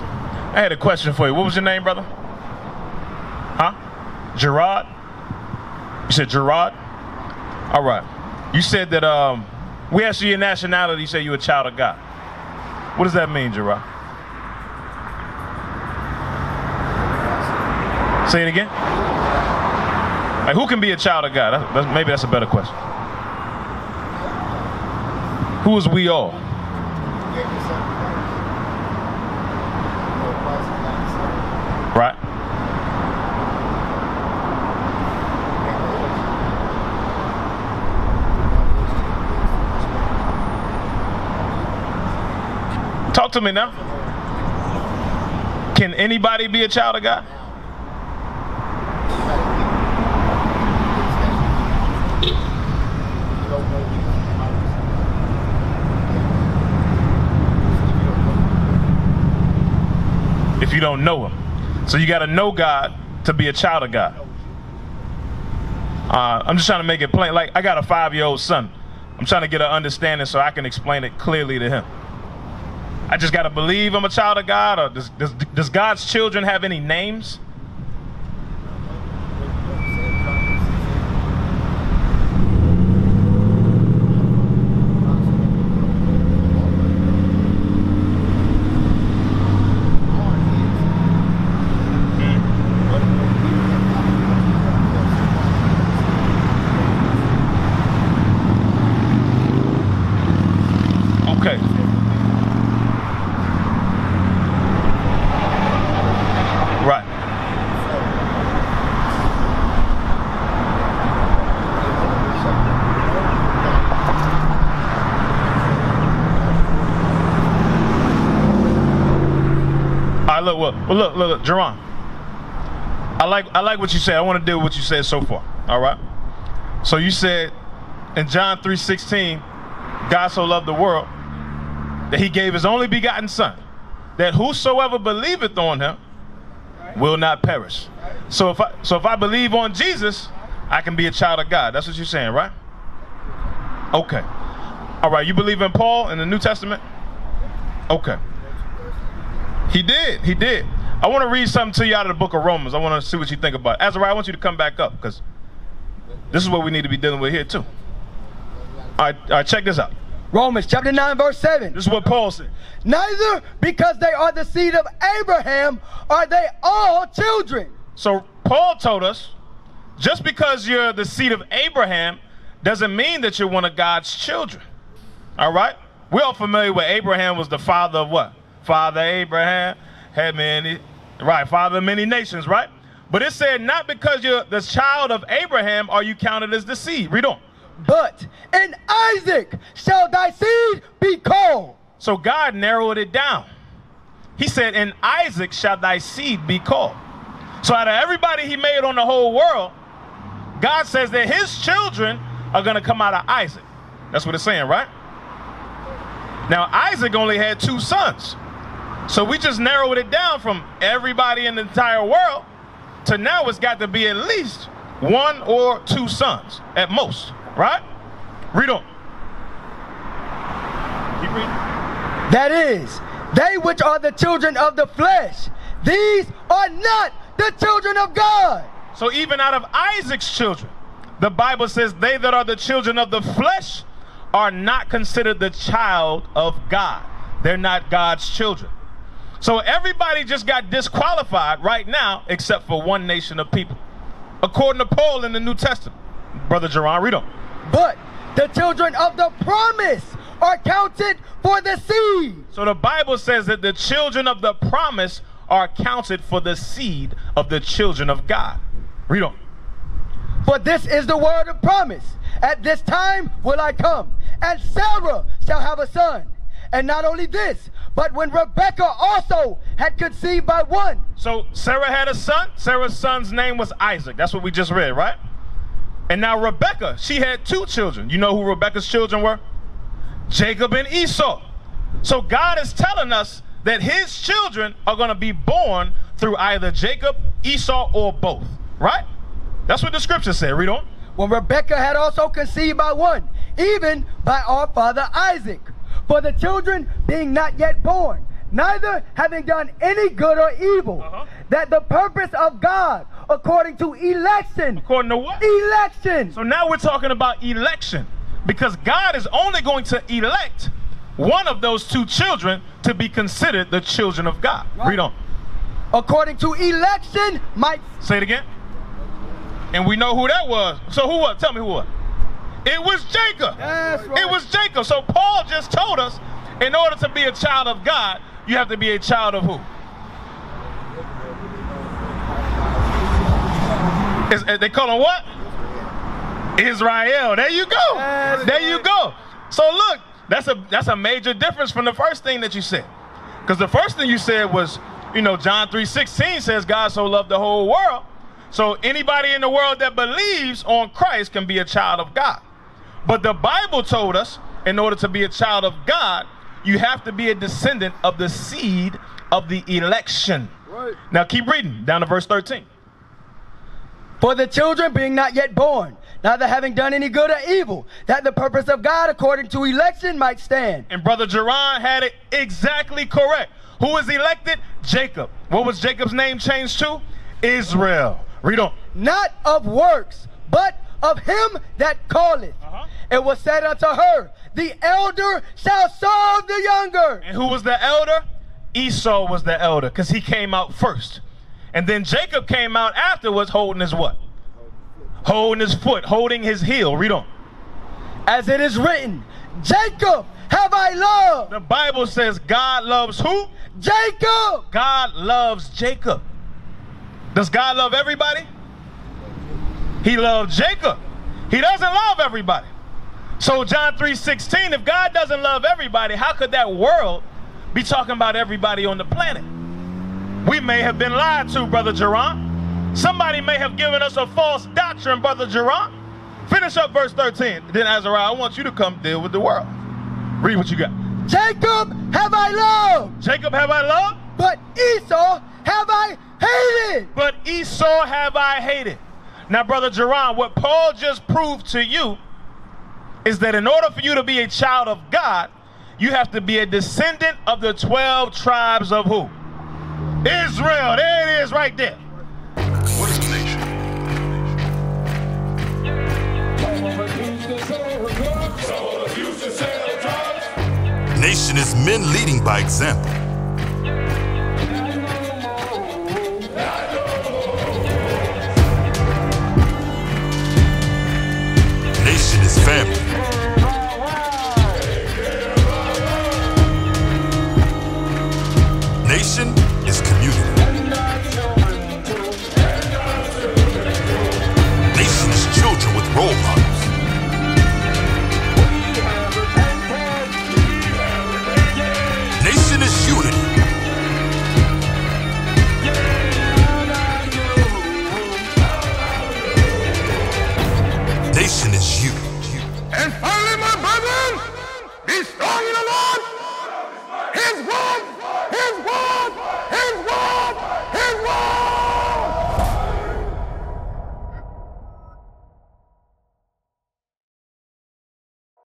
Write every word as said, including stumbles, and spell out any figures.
I had a question for you. What was your name, brother? Huh? Gerard? You said Gerard? All right. You said that, um, we asked you your nationality, you said you were a child of God. What does that mean, Gerard? Say it again? Like, who can be a child of God? That's, that's, maybe that's a better question. Who is we all? Right. Talk to me now. Can anybody be a child of God? If you don't know him. So you got to know God to be a child of God. Uh, I'm just trying to make it plain. Like, I got a five-year-old son. I'm trying to get an understanding so I can explain it clearly to him. I just got to believe I'm a child of God? Or does, does, does God's children have any names? Look, look, look, look, look, Jerron, I like, I like what you said. I want to deal with what you said so far. All right. So you said in John three sixteen, God so loved the world that he gave his only begotten son, that whosoever believeth on him will not perish. So if I, so if I believe on Jesus, I can be a child of God. That's what you're saying, right? Okay. All right. You believe in Paul in the New Testament? Okay. He did. He did. I want to read something to you out of the book of Romans. I want to see what you think about it. Azariah, I want you to come back up because this is what we need to be dealing with here too. All right, all right, check this out. Romans chapter nine, verse seven. This is what Paul said. Neither because they are the seed of Abraham are they all children. So Paul told us just because you're the seed of Abraham doesn't mean that you're one of God's children. All right? We're all familiar with Abraham was the father of what? Father Abraham had many, right, father of many nations, right? But it said, not because you're the child of Abraham are you counted as the seed. Read on. But in Isaac shall thy seed be called. So God narrowed it down. He said, in Isaac shall thy seed be called. So out of everybody he made on the whole world, God says that his children are going to come out of Isaac. That's what it's saying, right? Now, Isaac only had two sons. So we just narrowed it down from everybody in the entire world to now it's got to be at least one or two sons at most, right? Read on. Keep reading. That is, they which are the children of the flesh, these are not the children of God. So even out of Isaac's children, the Bible says they that are the children of the flesh are not considered the child of God. They're not God's children. So everybody just got disqualified right now except for one nation of people. According to Paul in the New Testament. Brother Jerron, read on. But the children of the promise are counted for the seed. So the Bible says that the children of the promise are counted for the seed of the children of God. Read on. For this is the word of promise. At this time will I come, and Sarah shall have a son. And not only this, but when Rebekah also had conceived by one. So Sarah had a son. Sarah's son's name was Isaac. That's what we just read, right? And now Rebekah, she had two children. You know who Rebekah's children were? Jacob and Esau. So God is telling us that his children are going to be born through either Jacob, Esau, or both, right? That's what the scripture said. Read on. When Rebekah had also conceived by one, even by our father Isaac. For the children being not yet born, neither having done any good or evil, uh-huh. that the purpose of God, according to election. According to what? Election. So now we're talking about election, because God is only going to elect one of those two children to be considered the children of God. Right. Read on. According to election, might. Say it again. And we know who that was. So who was? Tell me who was. It was Jacob. That's right. It was Jacob. So Paul just told us, in order to be a child of God, you have to be a child of who? Is, they call him what? Israel. There you go. That's there right. you go. So look, that's a that's a major difference from the first thing that you said. Because the first thing you said was, you know, John three sixteen says God so loved the whole world. So anybody in the world that believes on Christ can be a child of God. But the Bible told us, in order to be a child of God, you have to be a descendant of the seed of the election. Right. Now keep reading down to verse thirteen. For the children being not yet born, neither having done any good or evil, that the purpose of God according to election might stand. And Brother Jerron had it exactly correct. Who was elected? Jacob. What was Jacob's name changed to? Israel. Read on. Not of works, but of him that calleth. Uh-huh. It was said unto her, the elder shall serve the younger. And who was the elder? Esau was the elder, because he came out first. And then Jacob came out afterwards holding his what? Holding his foot, holding his heel. Read on. As it is written, Jacob have I loved. The Bible says God loves who? Jacob. God loves Jacob. Does God love everybody? He loves Jacob. He doesn't love everybody. So John three sixteen, if God doesn't love everybody, how could that world be talking about everybody on the planet? We may have been lied to, Brother Jerron. Somebody may have given us a false doctrine, Brother Jerron. Finish up verse thirteen. Then Azariah, I want you to come deal with the world. Read what you got. Jacob have I loved. Jacob have I loved. But Esau have I hated. But Esau have I hated. Now, Brother Jerron, what Paul just proved to you is that in order for you to be a child of God, you have to be a descendant of the twelve tribes of who? Israel. There it is right there. What is the nation? Nation is men leading by example. Nation is family. Nation is community. Nation is children with role models.